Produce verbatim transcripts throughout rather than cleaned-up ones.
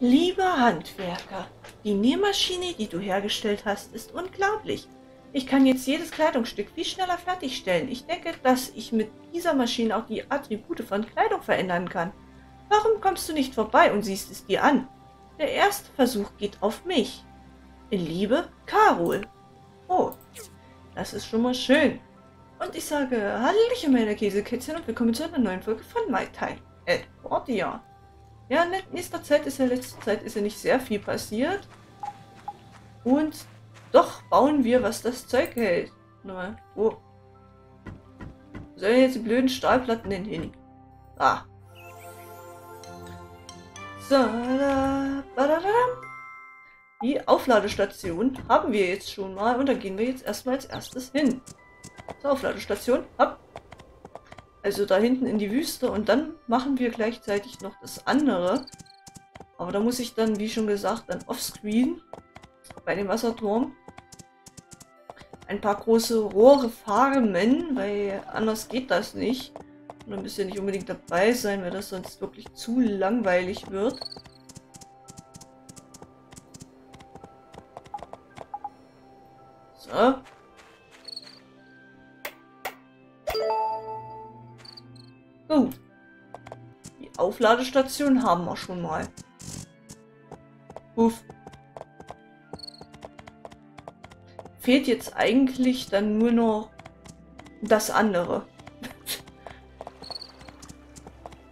Lieber Handwerker, die Nähmaschine, die du hergestellt hast, ist unglaublich. Ich kann jetzt jedes Kleidungsstück viel schneller fertigstellen. Ich denke, dass ich mit dieser Maschine auch die Attribute von Kleidung verändern kann. Warum kommst du nicht vorbei und siehst es dir an? Der erste Versuch geht auf mich. In Liebe, Carol. Oh, das ist schon mal schön. Und ich sage, Hallöchen meine Käsekätzchen und willkommen zu einer neuen Folge von My Time at Portia. Ja, in nächster Zeit ist ja, letzter Zeit ist ja nicht sehr viel passiert. Und doch bauen wir, was das Zeug hält. Na, wo? Wo sollen jetzt die blöden Stahlplatten denn hin? Ah. So, da, da, da, da. Die Aufladestation haben wir jetzt schon mal und da gehen wir jetzt erstmal als erstes hin. So, Aufladestation. Hopp. Also da hinten in die Wüste und dann machen wir gleichzeitig noch das andere. Aber da muss ich dann, wie schon gesagt, dann offscreen bei dem Wasserturm ein paar große Rohre farmen, weil anders geht das nicht. Und dann müsst ihr nicht unbedingt dabei sein, weil das sonst wirklich zu langweilig wird. So. Oh. Die Aufladestation haben wir schon mal. Uff. Fehlt jetzt eigentlich dann nur noch das andere.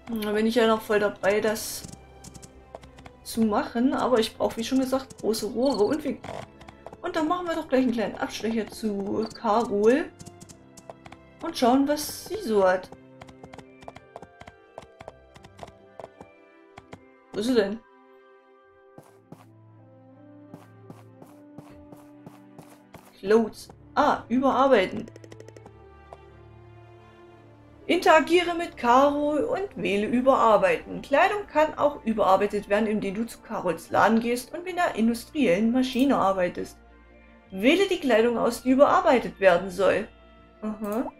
Da bin ich ja noch voll dabei, das zu machen. Aber ich brauche, wie schon gesagt, große Rohre. Und, wir und dann machen wir doch gleich einen kleinen Abstecher zu Carol. Und schauen, was sie so hat. Wo ist sie denn? Clothes. Ah, überarbeiten. Interagiere mit Carol und wähle Überarbeiten. Kleidung kann auch überarbeitet werden, indem du zu Carols Laden gehst und mit einer industriellen Maschine arbeitest. Wähle die Kleidung aus, die überarbeitet werden soll. Aha.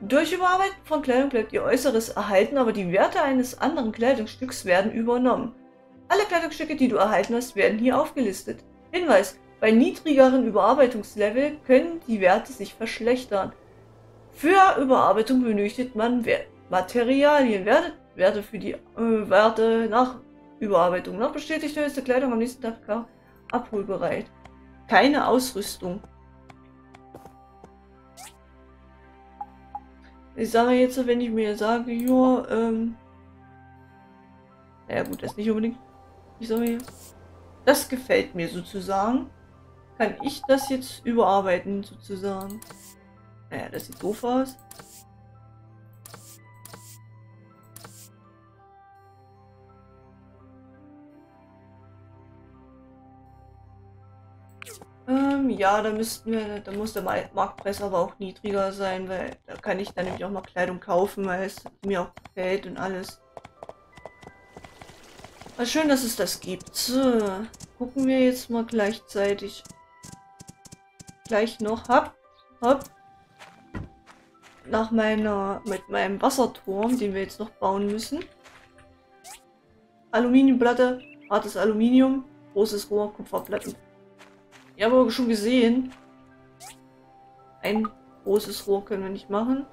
Durch Überarbeiten von Kleidung bleibt ihr Äußeres erhalten, aber die Werte eines anderen Kleidungsstücks werden übernommen. Alle Kleidungsstücke, die du erhalten hast, werden hier aufgelistet. Hinweis: Bei niedrigeren Überarbeitungslevel können die Werte sich verschlechtern. Für Überarbeitung benötigt man Materialien. Werte für die äh, Werte nach Überarbeitung. Nach bestätigter ist die Kleidung am nächsten Tag abholbereit. Keine Ausrüstung. Ich sage jetzt, wenn ich mir sage, ja, ähm... naja gut, das nicht unbedingt. Ich sage mir, das gefällt mir sozusagen. Kann ich das jetzt überarbeiten sozusagen? Naja, das sieht doof aus. Ähm, ja, da müssten wir, da muss der Marktpreis aber auch niedriger sein, weil da kann ich dann nämlich auch mal Kleidung kaufen, weil es mir auch gefällt und alles. Aber schön, dass es das gibt. So, gucken wir jetzt mal gleichzeitig. Gleich noch, hopp, hopp. Nach meiner, mit meinem Wasserturm, den wir jetzt noch bauen müssen. Aluminiumplatte, hartes Aluminium, großes Rohr, Kupferplatten. Ich habe aber schon gesehen, ein großes Rohr können wir nicht machen.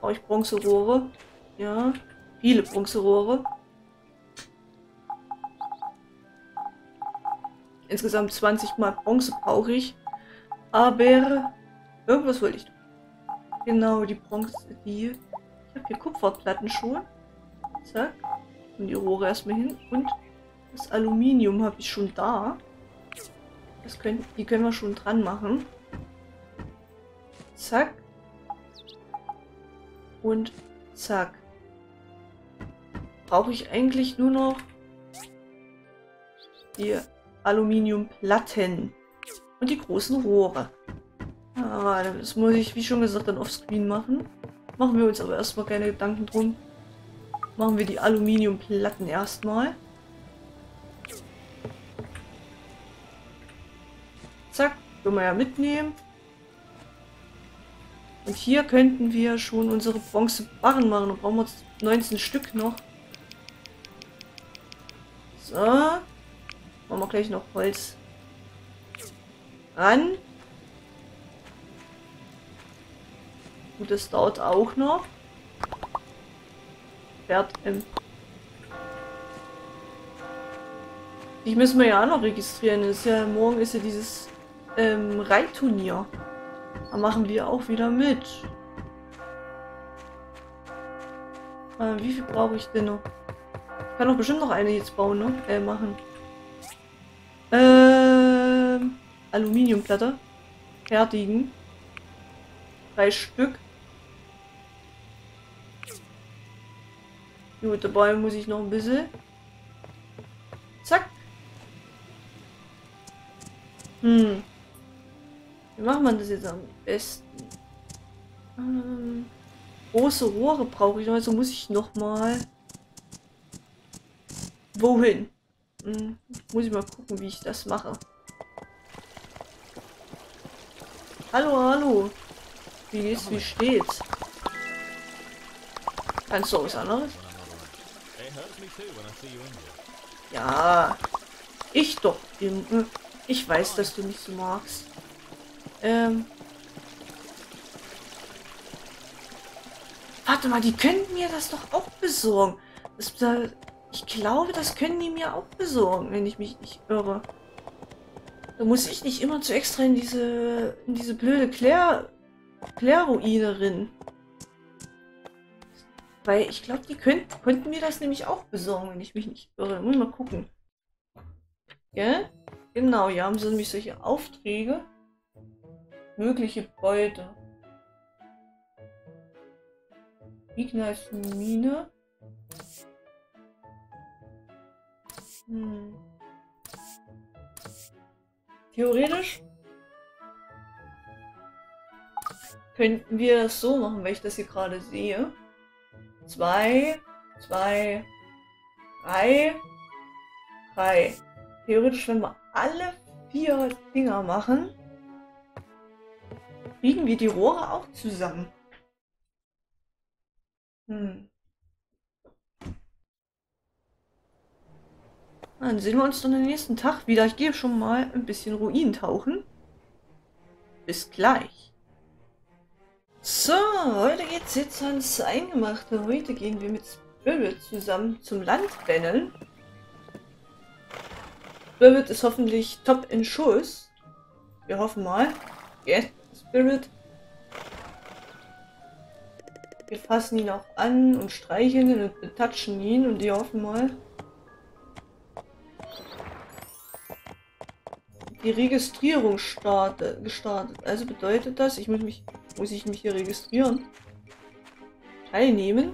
Brauche ich Bronzerohre? Ja, viele Bronzerohre. Insgesamt zwanzig Mal Bronze brauche ich. Aber irgendwas wollte ich. Genau, die Bronze, die... Ich habe hier Kupferplatten schon. Zack. Und die Rohre erstmal hin. Und das Aluminium habe ich schon da. Das können, die können wir schon dran machen. Zack. Und zack. Brauche ich eigentlich nur noch die Aluminiumplatten. Und die großen Rohre. Ah, das muss ich, wie schon gesagt, dann offscreen machen. Machen wir uns aber erstmal keine Gedanken drum. Machen wir die Aluminiumplatten erstmal. Zack, können wir ja mitnehmen. Und hier könnten wir schon unsere Bronzebarren machen. Da brauchen wir neunzehn Stück noch. So. Machen wir gleich noch Holz an. Und das dauert auch noch. Pferd im. Die müssen wir ja auch noch registrieren. Ist ja, morgen ist ja dieses ähm, Reitturnier. Da machen wir auch wieder mit. Äh, wie viel brauche ich denn noch? Ich kann doch bestimmt noch eine jetzt bauen, ne? Äh, machen. Ähm, Aluminiumplatte. Fertigen. Drei Stück. Gut, dabei muss ich noch ein bisschen. Zack. Hm. Wie macht man das jetzt am besten? Ähm, große Rohre brauche ich noch, also muss ich noch mal. Wohin? Hm, muss ich mal gucken, wie ich das mache. Hallo, hallo. Wie geht's? Wie steht's? Kannst du auch was anderes? Ja, ich doch. Ich weiß, dass du mich so magst. Ähm. Warte mal, die können mir das doch auch besorgen. Das, ich glaube, das können die mir auch besorgen, wenn ich mich nicht irre. Da muss ich nicht immer zu extra in diese, in diese blöde Claire, Claire-Ruine rein. Weil ich glaube, die könnt, könnten mir das nämlich auch besorgen, wenn ich mich nicht irre. Muss mal gucken. Gell? Genau, hier haben sie nämlich solche Aufträge. Mögliche Beute. Ignite-Mine. Hm. Theoretisch könnten wir das so machen, weil ich das hier gerade sehe. Zwei, zwei, drei, drei. Theoretisch, wenn wir alle vier Dinger machen, kriegen wir die Rohre auch zusammen. Hm. Dann sehen wir uns dann den nächsten Tag wieder. Ich gehe schon mal ein bisschen Ruinen tauchen. Bis gleich. So, heute geht's jetzt ans Eingemachte. Heute gehen wir mit Spirit zusammen zum Landrennen. Spirit ist hoffentlich top in Schuss. Wir hoffen mal. Yes, Spirit. Wir fassen ihn auch an und streicheln ihn und betatschen ihn und wir hoffen mal. Die Registrierung starte, gestartet. Also bedeutet das, ich muss mich. Muss ich mich hier registrieren? Teilnehmen?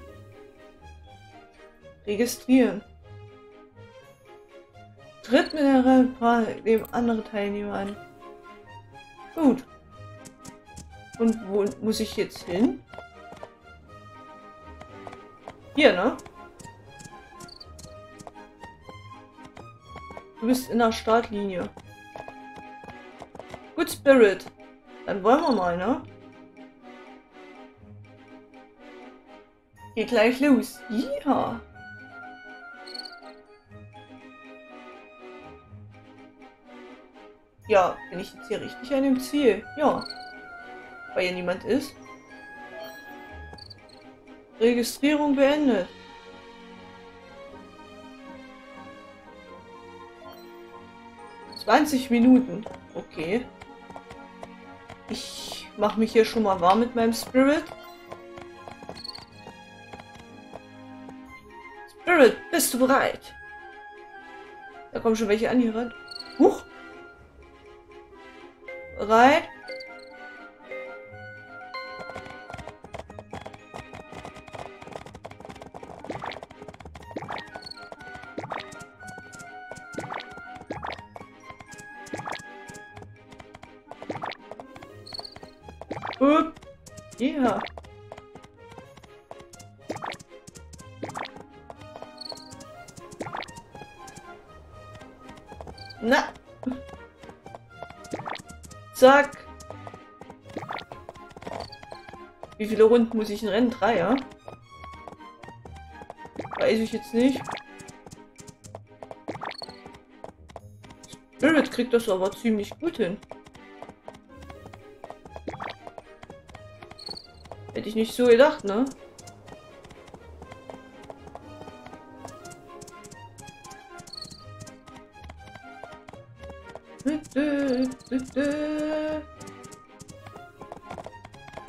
Registrieren. Tritt mit dem anderen Teilnehmer an. Gut. Und wo muss ich jetzt hin? Hier, ne? Du bist in der Startlinie. Gut, Spirit. Dann wollen wir mal, ne? Geh gleich los. Ja. Ja, bin ich jetzt hier richtig an dem Ziel? Ja. Weil hier niemand ist. Registrierung beendet. zwanzig Minuten. Okay. Ich mache mich hier schon mal warm mit meinem Spirit. Spirit, bist du bereit? Da kommen schon welche an hier ran. Huch! Bereit? Upp! Yeah! Na! Zack! Wie viele Runden muss ich denn rennen? Drei, ja? Weiß ich jetzt nicht. Spirit kriegt das aber ziemlich gut hin. Hätte ich nicht so gedacht, ne?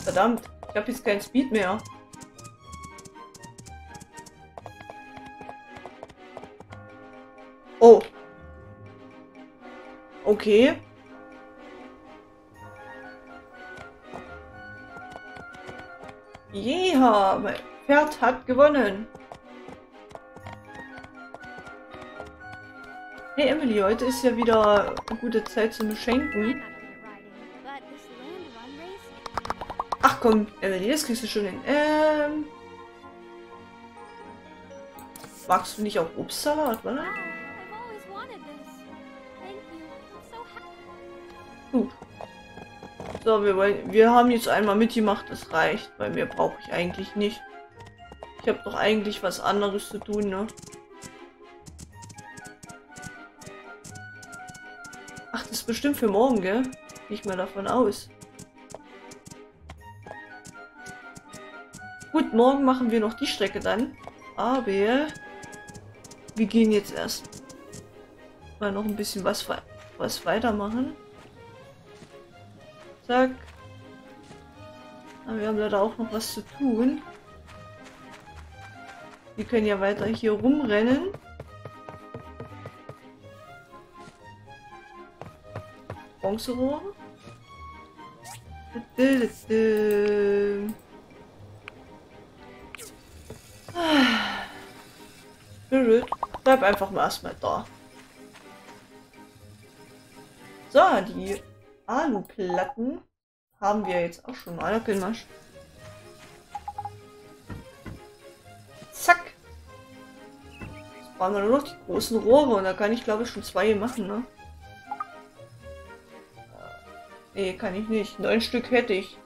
Verdammt, ich habe jetzt kein Speed mehr. Oh. Okay. Jeha, mein Pferd hat gewonnen. Hey Emily, heute ist ja wieder eine gute Zeit zum Schenken. Ach komm, Emily, das kriegst du schon hin. Ähm. Magst du nicht auch Obstsalat, oder? Gut. So, wir, wollen, wir haben jetzt einmal mitgemacht, das reicht, weil mehr brauche ich eigentlich nicht. Ich habe doch eigentlich was anderes zu tun, ne? Ach, das ist bestimmt für morgen, gell? Gehe ich mal davon aus. Gut, morgen machen wir noch die Strecke dann. Aber wir gehen jetzt erst mal noch ein bisschen was, was weitermachen. Zack. Aber wir haben leider auch noch was zu tun. Wir können ja weiter hier rumrennen. Bronzerohr. Spirit, bleib einfach mal erstmal da. So, die Aluplatten haben wir jetzt auch schon mal. Zack. Jetzt brauchen wir nur noch die großen Rohre und da kann ich glaube ich schon zwei machen, ne? Ne, kann ich nicht. Neun Stück hätte ich.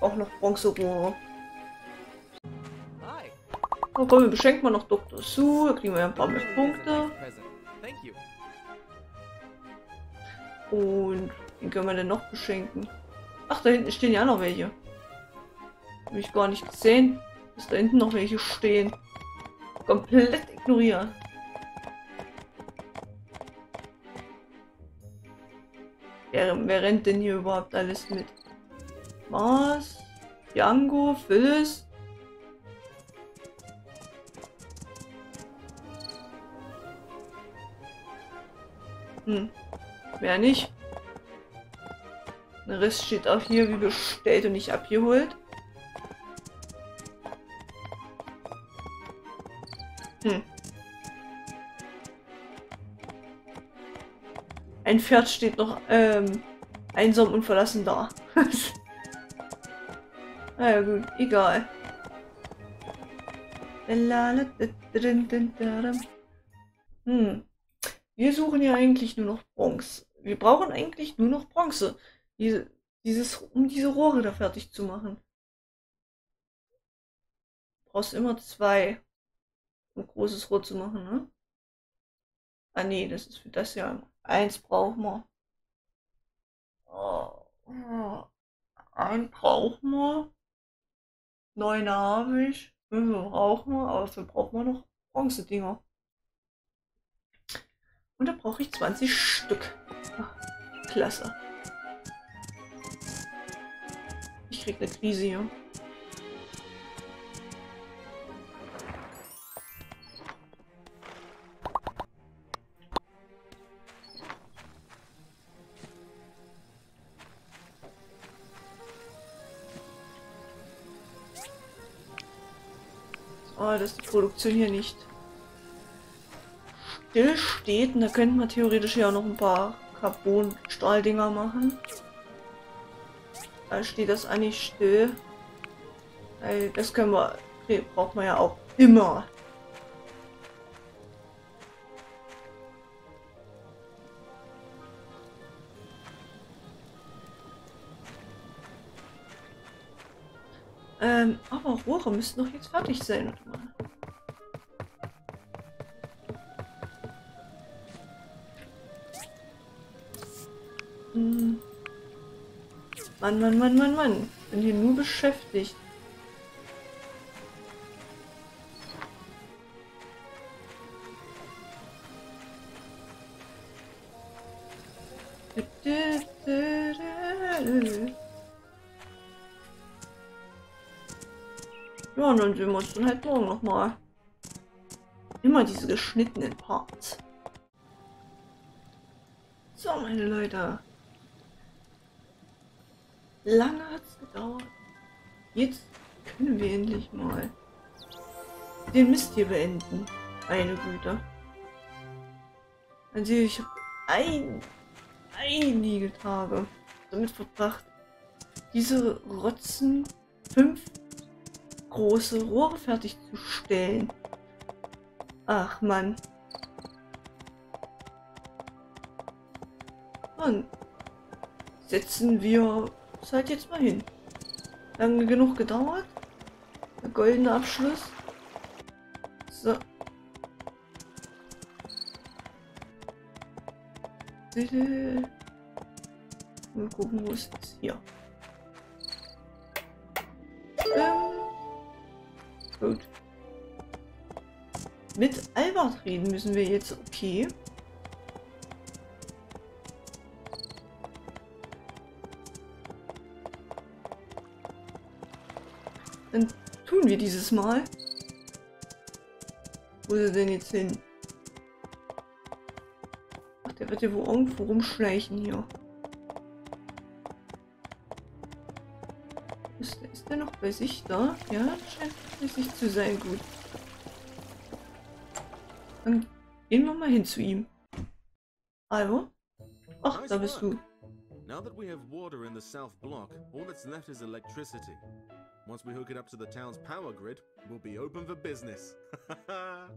Auch noch Bronzerohre. Oh komm, wir beschenken mal noch Doktor Sue, da kriegen wir ja ein paar mehr Punkte. Und den können wir denn noch beschenken? Ach, da hinten stehen ja noch welche. Hab ich gar nicht gesehen, dass da hinten noch welche stehen. Komplett ignorieren. Wer, wer rennt denn hier überhaupt alles mit? Mars, Jango, Phyllis. Hm, mehr nicht. Der Rest steht auch hier wie bestellt und nicht abgeholt. Hm. Ein Pferd steht noch ähm, einsam und verlassen da. Na ja gut, egal. Hm. Wir suchen ja eigentlich nur noch Bronze. Wir brauchen eigentlich nur noch Bronze, diese, dieses, um diese Rohre da fertig zu machen. Du brauchst immer zwei, um ein großes Rohr zu machen, ne? Ah nee, das ist für das ja. Eins brauchen wir. Oh, oh. Ein brauchen wir. Neun habe ich. Fünf brauchen wir, aber dafür brauchen wir noch Bronze-Dinger. Und da brauche ich zwanzig Stück. Ach, klasse. Ich krieg eine Krise hier. Oh, das ist die Produktion hier nicht still steht, und da könnten wir theoretisch ja noch ein paar Carbon-Stahldinger machen. Da steht das eigentlich still. Das können wir, okay, braucht man ja auch immer. Ähm, aber Rohre müssten doch jetzt fertig sein. Warte mal. Mann, Mann, Mann, Mann, Mann. Bin hier nur beschäftigt. Ja, und dann sehen wir uns dann halt morgen nochmal. Immer diese geschnittenen Parts. So, meine Leute. Lange hat es gedauert. Jetzt können wir endlich mal den Mist hier beenden. Meine Güte. Also ich habe ein, einige Tage damit verbracht, diese rotzen fünf große Rohre fertigzustellen. Ach Mann. Dann setzen wir es halt jetzt mal hin. Lange genug gedauert. Der goldene Abschluss. So. Mal gucken, wo es ist. Hier. Ähm. Gut. Mit Albert reden müssen wir jetzt, okay. Dann tun wir dieses Mal. Wo ist er denn jetzt hin? Ach, der wird ja wohl irgendwo rumschleichen hier. Ist der, ist der noch bei sich da? Ja, scheint bei sich zu sein, gut. Dann gehen wir mal hin zu ihm. Hallo? Ach, da bist du. Now that we have water in the south block, all that's left is electricity. Once we hook it up to the town's power grid, we'll be open for business.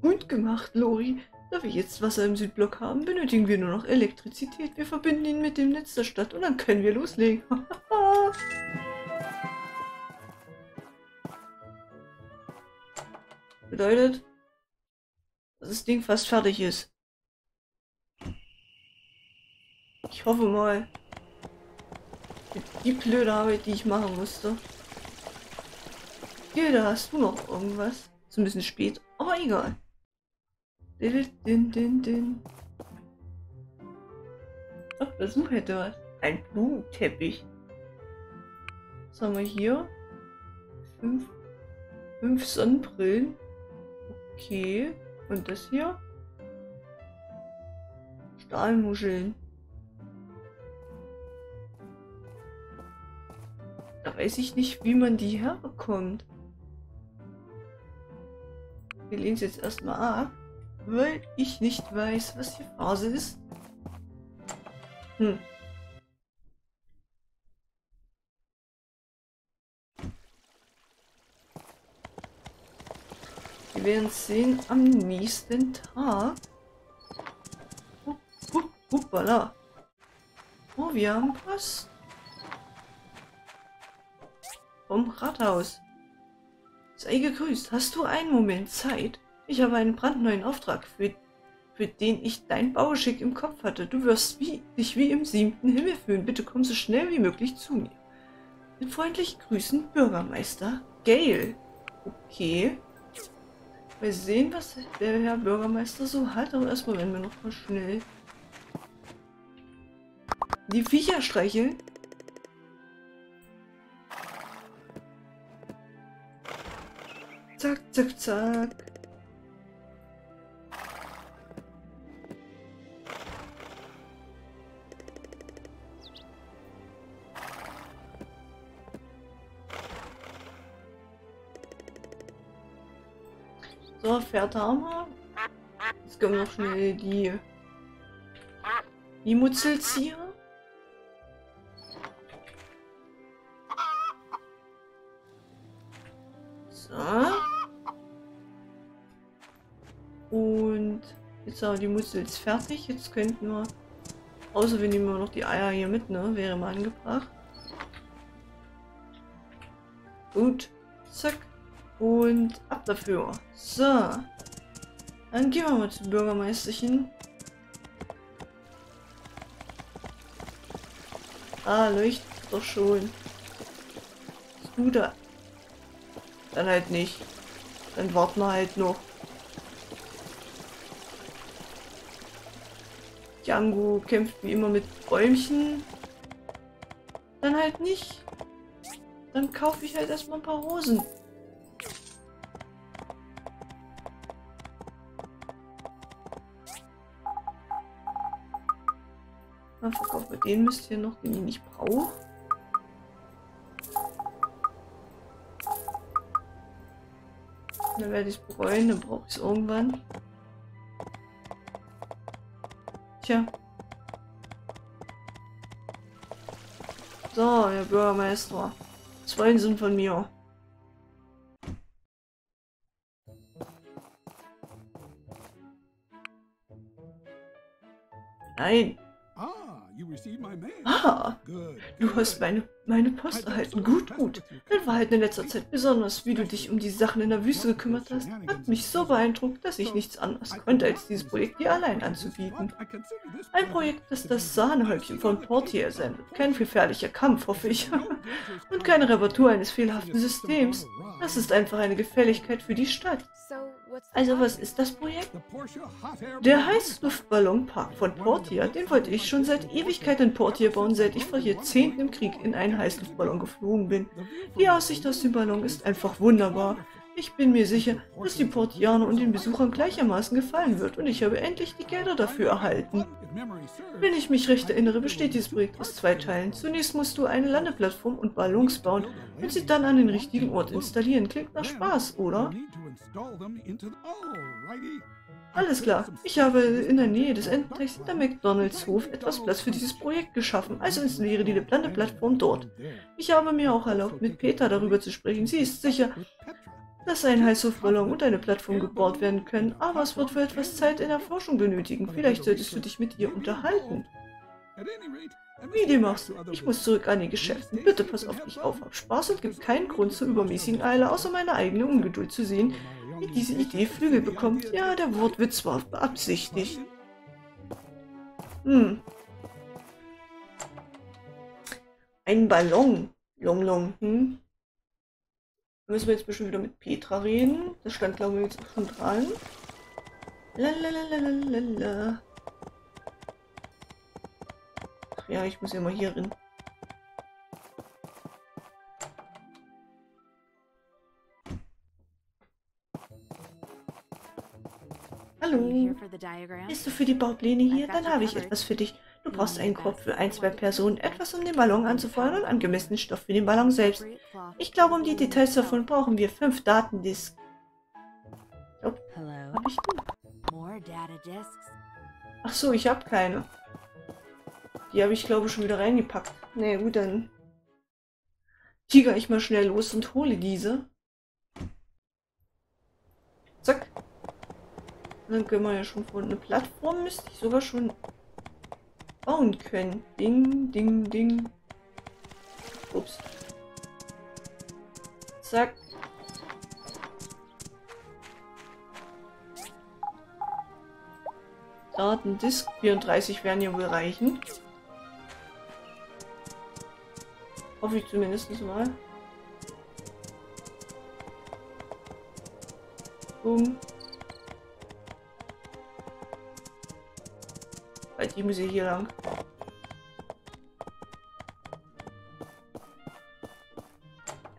Gut gemacht, Lori. Da wir jetzt Wasser im Südblock haben, benötigen wir nur noch Elektrizität. Wir verbinden ihn mit dem Netz der Stadt und dann können wir loslegen. Bedeutet, dass das Ding fast fertig ist. Ich hoffe mal. Die blöde Arbeit, die ich machen musste. Hier, da hast du noch irgendwas. Ist ein bisschen spät, aber egal. Din, din, din. Ach, Besuch hätte was. Ein Blumenteppich. Was haben wir hier? Fünf, fünf Sonnenbrillen. Okay. Und das hier? Stahlmuscheln. Da weiß ich nicht, wie man die herbekommt. Wir lehnen es jetzt erstmal ab, weil ich nicht weiß, was hier Phase ist. Hm. Wir werden es sehen am nächsten Tag. Hup, hup, huppala. Oh, wir haben was. Vom Rathaus. Sei gegrüßt. Hast du einen Moment Zeit? Ich habe einen brandneuen Auftrag, für, für den ich dein Bauschick im Kopf hatte. Du wirst wie, dich wie im siebten Himmel fühlen. Bitte komm so schnell wie möglich zu mir. Mit freundlichen Grüßen, Bürgermeister Gail. Okay. Mal sehen, was der Herr Bürgermeister so hat, aber erstmal werden wir noch mal schnell die Viecher streicheln. Zack, zack, zack. So, Pferde haben wir. Jetzt können wir noch schnell die, die Mutzelzieher. So. Und jetzt haben wir die Mutzels fertig. Jetzt könnten wir, außer wir nehmen noch die Eier hier mit, ne? Wäre mal angebracht. Gut. Zack. Und ab dafür. So. Dann gehen wir mal zum Bürgermeisterchen. Ah, leuchtet doch schon. Scooter. Dann halt nicht. Dann warten wir halt noch. Django kämpft wie immer mit Bäumchen. Dann halt nicht. Dann kaufe ich halt erstmal ein paar Rosen. Dann verkaufen wir den Mist hier noch, den ich nicht brauche. Dann werde ich es bereuen, dann brauche ich es irgendwann. Tja. So, Herr Bürgermeister. Zwei sind von mir. Nein. Ah, du hast meine, meine Post erhalten. Gut, gut. Dann war halt in letzter Zeit besonders, wie du dich um die Sachen in der Wüste gekümmert hast, hat mich so beeindruckt, dass ich nichts anderes konnte, als dieses Projekt hier allein anzubieten. Ein Projekt, das das Sahnehäubchen von Portia ersendet. Kein gefährlicher Kampf, hoffe ich. Und keine Reparatur eines fehlerhaften Systems. Das ist einfach eine Gefälligkeit für die Stadt. Also was ist das Projekt? Der Heißluftballonpark von Portia, den wollte ich schon seit Ewigkeit in Portia bauen, seit ich vor Jahrzehnten im Krieg in einen Heißluftballon geflogen bin. Die Aussicht aus dem Ballon ist einfach wunderbar. Ich bin mir sicher, dass die Portianer und den Besuchern gleichermaßen gefallen wird und ich habe endlich die Gelder dafür erhalten. Wenn ich mich recht erinnere, besteht dieses Projekt aus zwei Teilen. Zunächst musst du eine Landeplattform und Ballons bauen und sie dann an den richtigen Ort installieren. Klingt nach Spaß, oder? Alles klar, ich habe in der Nähe des Endenteichs hinter McDonalds Hof etwas Platz für dieses Projekt geschaffen, also installiere die Landeplattform dort. Ich habe mir auch erlaubt, mit Petra darüber zu sprechen. Sie ist sicher, dass ein Heißluftballon und eine Plattform gebaut werden können, aber es wird für etwas Zeit in der Forschung benötigen. Vielleicht solltest du dich mit ihr unterhalten. Wie dem auch sei, ich muss zurück an die Geschäfte. Bitte pass auf dich auf, hab Spaß und gib keinen Grund zur übermäßigen Eile, außer meine eigene Ungeduld zu sehen, wie diese Idee Flügel bekommt. Ja, der Wortwitz war beabsichtigt. Hm. Ein Ballon. Long, long, hm? Müssen wir jetzt bestimmt wieder mit Petra reden. Das stand, glaube ich, jetzt auch schon dran. Lalalalalalala. Ach ja, ich muss ja mal hier rein. Hallo. Bist du für die Baupläne hier? Dann habe ich etwas für dich. Du brauchst einen Korb für ein, zwei Personen, etwas um den Ballon anzufeuern und angemessenen Stoff für den Ballon selbst. Ich glaube, um die Details davon brauchen wir fünf Datendisks. Oh, hab ich denn? Ach so, ich habe keine. Die habe ich, glaube ich, schon wieder reingepackt. Na nee, gut, dann tiger ich mal schnell los und hole diese. Zack. Und dann können wir ja schon von einer Plattform, müsste ich sogar schon bauen können. Ding, ding, ding. Ups. Zack. Datendisk vierunddreißig werden ja wohl reichen. Hoffe ich zumindest mal. Boom. Ich muss hier lang.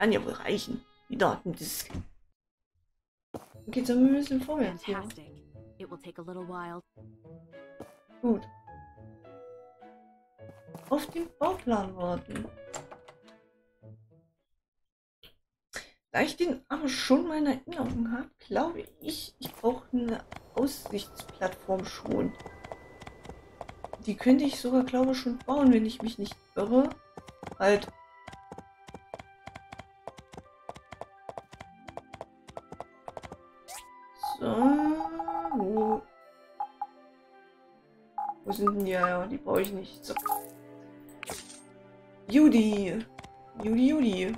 Kann ja wohl reichen. Die Datendisk. Okay, jetzt haben wir ein bisschen vorwärts hier. Gut. Auf den Bauplan warten. Da ich den aber schon meiner Erinnerung habe, glaube ich, ich brauche eine Aussichtsplattform schon. Die könnte ich sogar, glaube ich, schon bauen, wenn ich mich nicht irre. Halt. So. Wo, Wo sind denn die? Ja, die brauche ich nicht. So. Judy. Judy, Judy.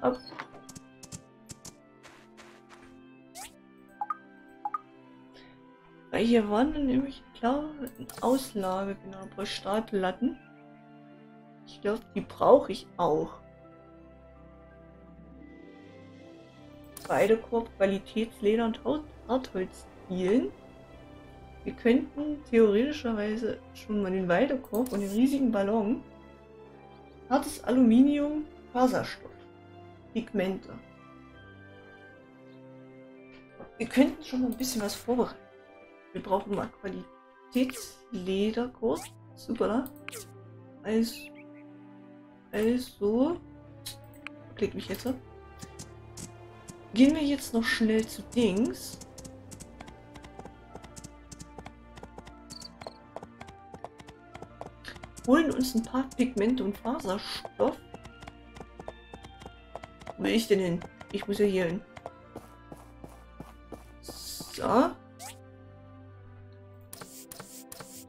Ab. hier waren nämlich, klar, eine Auslage, genau, ein paar Startlatten. Ich glaube, die brauche ich auch. Beide Korb, Qualitätsleder und Hartholzdielen. Wir könnten theoretischerweise schon mal den Weidekorb und den riesigen Ballon. Hartes Aluminium, Faserstoff, Pigmente. Wir könnten schon mal ein bisschen was vorbereiten. Wir brauchen mal Qualitätslederkorb. Super, da. Also, also, klick mich jetzt ab. Gehen wir jetzt noch schnell zu Dings. Holen uns ein paar Pigmente und Faserstoff. Wo will ich denn hin? Ich muss ja hier hin. So.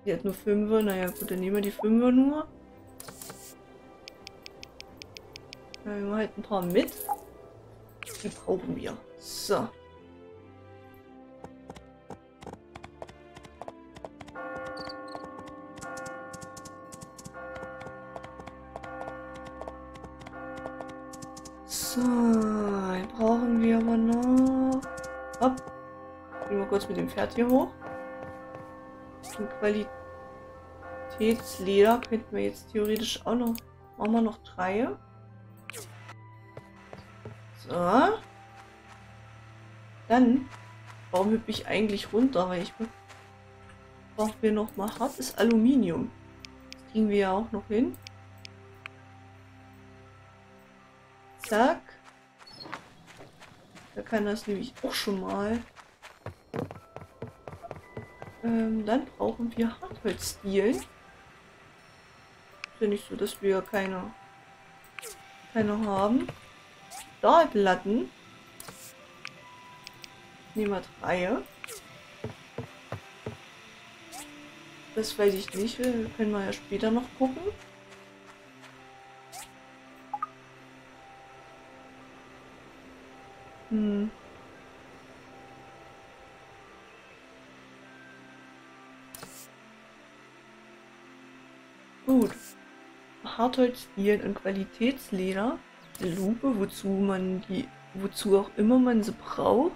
Die hat nur Fünfer. Naja, gut, dann nehmen wir die Fünfer nur. Dann nehmen wir halt ein paar mit. Die brauchen wir. So. So, den brauchen wir aber noch. Hopp. Gehen wir kurz mit dem Pferd hier hoch. Und Qualitätsleder könnten wir jetzt theoretisch auch noch. Machen wir noch drei. So. Dann, warum hüpfe ich eigentlich runter? Weil ich brauchen wir noch mal hartes Aluminium. Das kriegen wir ja auch noch hin. Zack. Da kann das nämlich auch schon mal. Ähm, dann brauchen wir Hartholzdielen. Ist ja nicht so, dass wir keine, keine haben. Stahlplatten. Nehmen wir drei. Das weiß ich nicht. Wir können wir ja später noch gucken. Hm. Gut. Hartholzdielen und Qualitätsleder. Eine Lupe, wozu man die, wozu auch immer man sie braucht.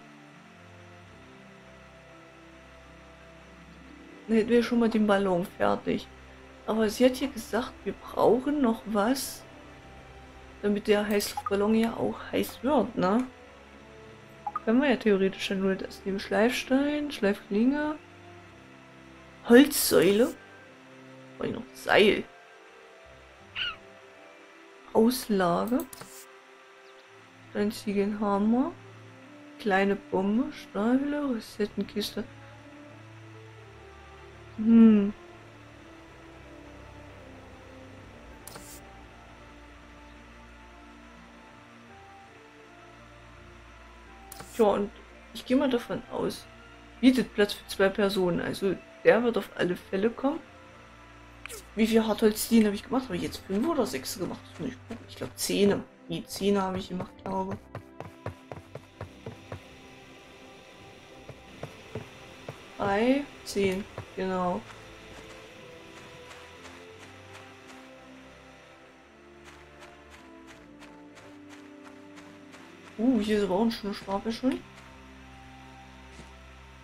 Dann hätten wir schon mal den Ballon fertig. Aber sie hat hier gesagt, wir brauchen noch was, damit der Heißluftballon ja auch heiß wird, ne? Können wir ja theoretisch dann nur das nehmen. Schleifstein, Schleifklinge, Holzsäule, und noch Seil, Auslage, einzigen Hammer, kleine Bombe, Stahlhülle, Resettenkiste. Hm. Ja, und ich gehe mal davon aus, bietet Platz für zwei Personen. Also der wird auf alle Fälle kommen. Wie viel Hartholzdielen habe ich gemacht? Habe ich jetzt fünf oder sechs gemacht? Ich glaube zehn. Die zehn habe ich gemacht, glaube ich. Bei zehn. Genau. Uh, hier ist aber auch ein schöner Stapel schon.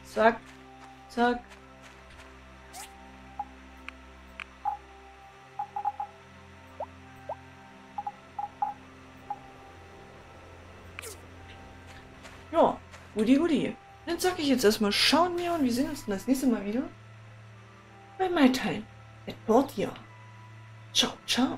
Zack. Zack. Ja, Gudi Gudi. Dann sag ich jetzt erstmal, schauen wir und wir sehen uns dann das nächste Mal wieder bei My Time at Portia. Ciao, ciao.